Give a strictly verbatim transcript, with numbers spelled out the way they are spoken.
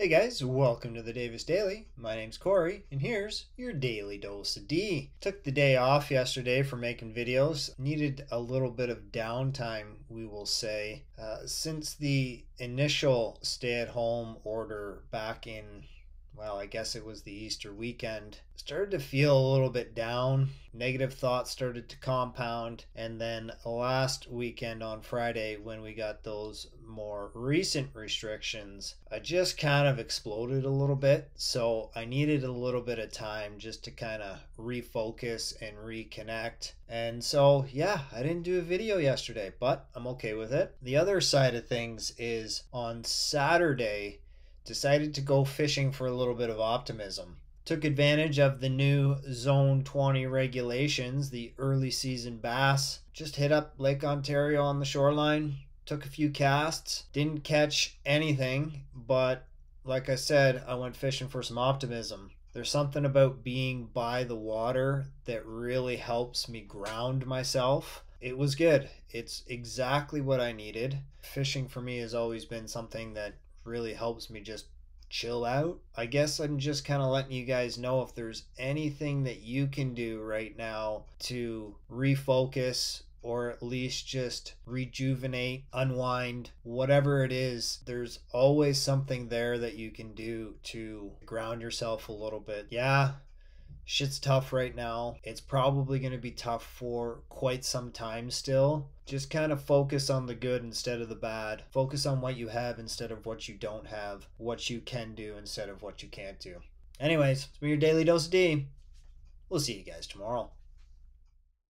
Hey guys, welcome to the Davis Daily. My name's Corey, and here's your Daily Dose of D. Took the day off yesterday for making videos. Needed a little bit of downtime, we will say. Uh, since the initial stay-at-home order back in, well, I guess it was the Easter weekend, started to feel a little bit down. Negative thoughts started to compound. And then last weekend on Friday, when we got those more recent restrictions, I just kind of exploded a little bit. So I needed a little bit of time just to kind of refocus and reconnect. And so, yeah, I didn't do a video yesterday, but I'm okay with it. The other side of things is on Saturday, decided to go fishing for a little bit of optimism. Took advantage of the new Zone twenty regulations, the early season bass. Just hit up Lake Ontario on the shoreline. Took a few casts. Didn't catch anything, but like I said, I went fishing for some optimism. There's something about being by the water that really helps me ground myself. It was good. It's exactly what I needed. Fishing for me has always been something that really helps me just chill out. I guess I'm just kind of letting you guys know if there's anything that you can do right now to refocus or at least just rejuvenate, unwind, whatever it is. There's always something there that you can do to ground yourself a little bit. Yeah, shit's tough right now. It's probably going to be tough for quite some time still. Just kind of focus on the good instead of the bad. Focus on what you have instead of what you don't have. What you can do instead of what you can't do. Anyways, it's been your Daily Dose of D. We'll see you guys tomorrow.